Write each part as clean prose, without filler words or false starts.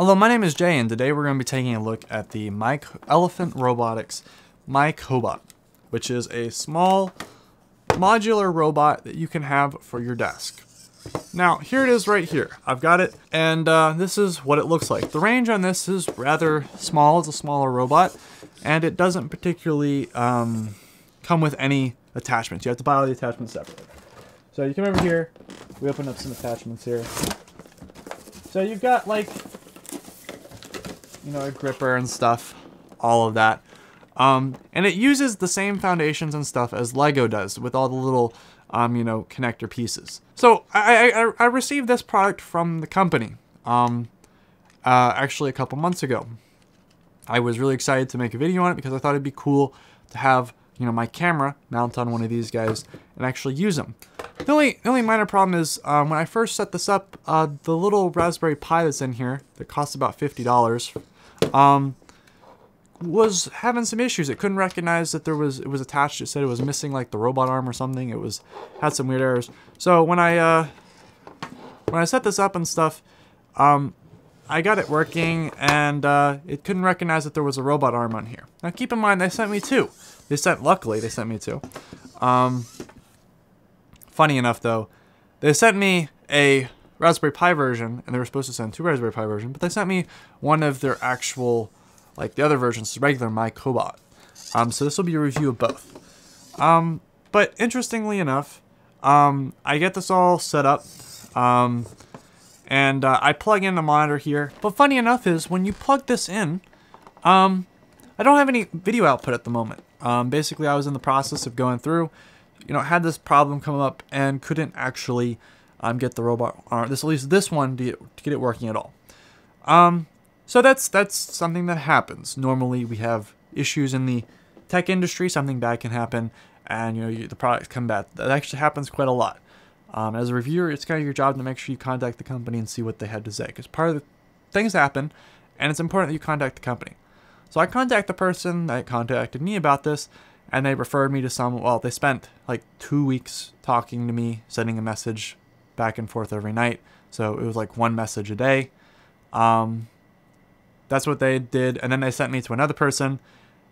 Hello, my name is Jay, and today we're going to be taking a look at the Elephant Robotics MyCobot, which is a small modular robot that you can have for your desk. Now, here it is right here. I've got it, and this is what it looks like. The range on this is rather small. It's a smaller robot, and it doesn't particularly come with any attachments. You have to buy all the attachments separately. So you come over here. We open up some attachments here. So you've got, like, you know, a gripper and stuff, all of that. And it uses the same foundations and stuff as Lego does with all the little, you know, connector pieces. So I received this product from the company, actually a couple months ago. I was really excited to make a video on it because I thought it'd be cool to have, you know, my camera mount on one of these guys and actually use them. The only minor problem is when I first set this up, the little Raspberry Pi that's in here that costs about $50, was having some issues. It couldn't recognize that it was attached. It said it was missing like the robot arm or something. It had some weird errors. So when I set this up and stuff, I got it working, and it couldn't recognize that there was a robot arm on here. Now keep in mind, they sent me two. Luckily they sent me two. Funny enough though, they sent me a Raspberry Pi version, and they were supposed to send two Raspberry Pi versions, but they sent me one of their actual, like the other versions, regular MyCobot. So this will be a review of both. But interestingly enough, I get this all set up, and I plug in the monitor here. But funny enough is, when you plug this in, I don't have any video output at the moment. Basically, I was in the process of going through, you know, had this problem come up and couldn't actually get the robot arm, at least this one, to get it working at all. So that's something that happens. Normally, we have issues in the tech industry. Something bad can happen, and you know the products come bad. That actually happens quite a lot. As a reviewer, it's kind of your job to make sure you contact the company and see what they had to say, because part of the things happen, and it's important that you contact the company. So I contacted the person that contacted me about this, and they referred me to some, well, they spent like 2 weeks talking to me, sending a message back and forth every night. So it was like one message a day. That's what they did. And then they sent me to another person,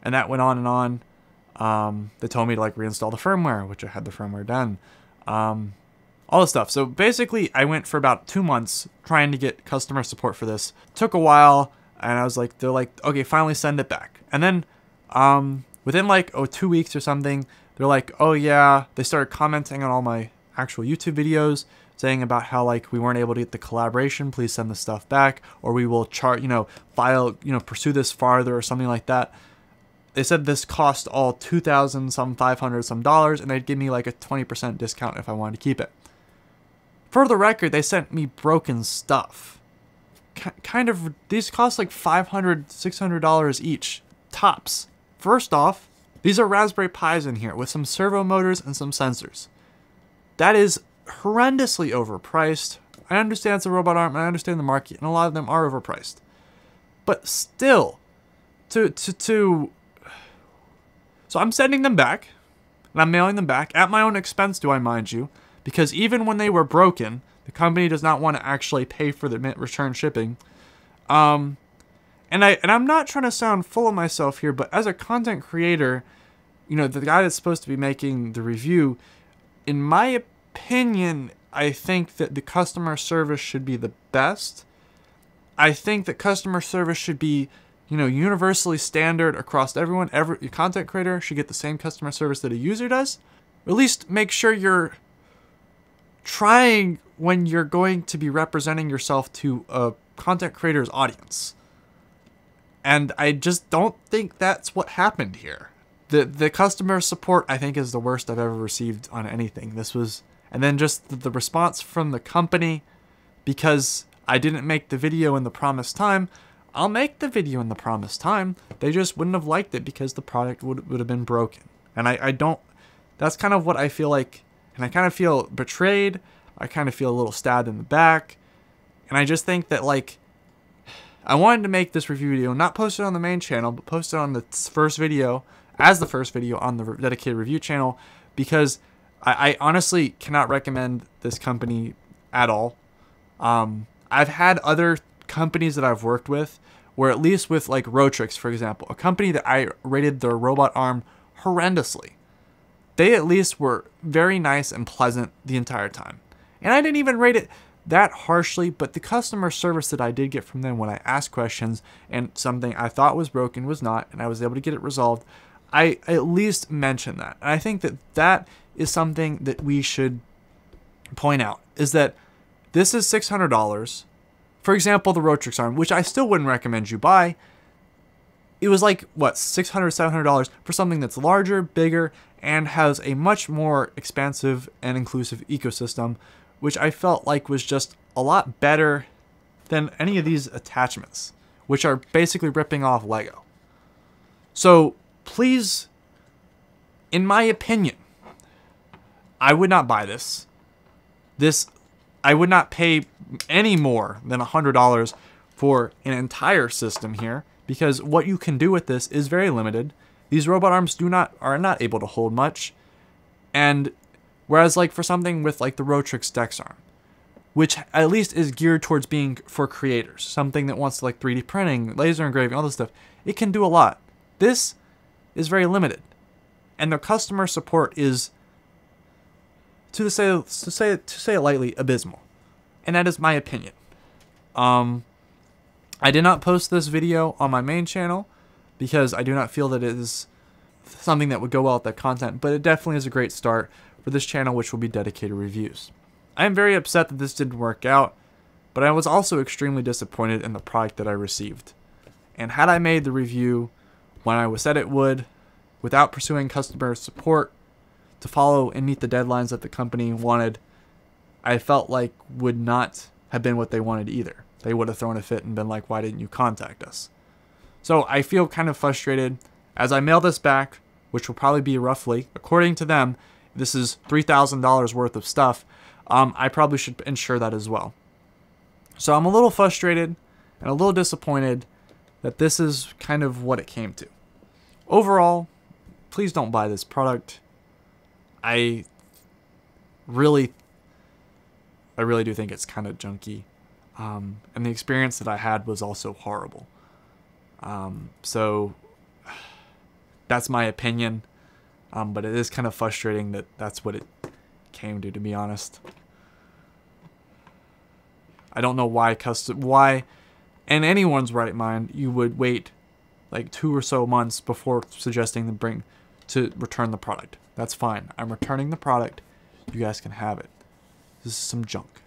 and that went on and on. They told me to like reinstall the firmware, which I had the firmware done. All this stuff. So basically I went for about 2 months trying to get customer support for this. It took a while, and I was like, they're like, okay, finally send it back. And then, within like, 2 weeks or something, they're like, oh yeah, they started commenting on all my actual YouTube videos, saying about how like we weren't able to get the collaboration, please send the stuff back, or we will chart, you know, file, you know, pursue this farther or something like that. They said this cost all $2,500 some, and they'd give me like a 20% discount if I wanted to keep it. For the record, they sent me broken stuff. Kind of, these cost like $500, $600 each, tops. First off, these are Raspberry Pis in here with some servo motors and some sensors. That is horrendously overpriced. I understand it's a robot arm, and I understand the market, and a lot of them are overpriced. But still, so I'm sending them back, and I'm mailing them back, at my own expense, do I mind you, because even when they were broken, the company does not want to actually pay for the return shipping. And I'm not trying to sound full of myself here, but as a content creator, you know, the guy that's supposed to be making the review, in my opinion, I think that the customer service should be the best. I think that customer service should be, you know, universally standard across everyone. Every content creator should get the same customer service that a user does. Or at least make sure you're trying when you're going to be representing yourself to a content creator's audience. And I just don't think that's what happened here. The customer support, I think, is the worst I've ever received on anything. This was, and then just the response from the company, because I didn't make the video in the promised time. I'll make the video in the promised time. They just wouldn't have liked it because the product would have been broken. And I don't, that's kind of what I feel like, and I kind of feel betrayed. I kind of feel a little stabbed in the back. And I just think that, like, I wanted to make this review video, not post it on the main channel, but post it on the first video, as the first video on the dedicated review channel, because I honestly cannot recommend this company at all. I've had other companies that I've worked with, where at least with like Rotrix, for example, a company that I rated their robot arm horrendously, they at least were very nice and pleasant the entire time. And I didn't even rate it that harshly, but the customer service that I did get from them when I asked questions and something I thought was broken was not, and I was able to get it resolved, I at least mentioned that. And I think that that is something that we should point out, is that this is $600. For example, the Rotrix arm, which I still wouldn't recommend you buy. It was like, what, $600, $700 for something that's larger, bigger, and has a much more expansive and inclusive ecosystem, which I felt like was just a lot better than any of these attachments, which are basically ripping off Lego. So please, in my opinion, I would not buy this. I would not pay any more than $100 for an entire system here, because what you can do with this is very limited. These robot arms are not able to hold much. And whereas like for something with like the Rotrix Dexarm, which at least is geared towards being for creators, something that wants to like 3D printing, laser engraving, all this stuff, it can do a lot. This is very limited. And their customer support is, to say it lightly, abysmal. And that is my opinion. I did not post this video on my main channel because I do not feel that it is something that would go well with that content, but it definitely is a great start for this channel, which will be dedicated reviews. I am very upset that this didn't work out, but I was also extremely disappointed in the product that I received. And had I made the review when I said it would, without pursuing customer support to follow and meet the deadlines that the company wanted, I felt like would not have been what they wanted either. They would have thrown a fit and been like, why didn't you contact us? So I feel kind of frustrated as I mail this back, which will probably be roughly, according to them, this is $3,000 worth of stuff. I probably should ensure that as well. So I'm a little frustrated and a little disappointed that this is kind of what it came to. Overall, please don't buy this product. I really do think it's kind of junky. And the experience that I had was also horrible. So that's my opinion. But it is kind of frustrating that that's what it came to be honest. I don't know why in anyone's right mind you would wait like 2 or so months before suggesting to return the product. That's fine. I'm returning the product. You guys can have it. This is some junk.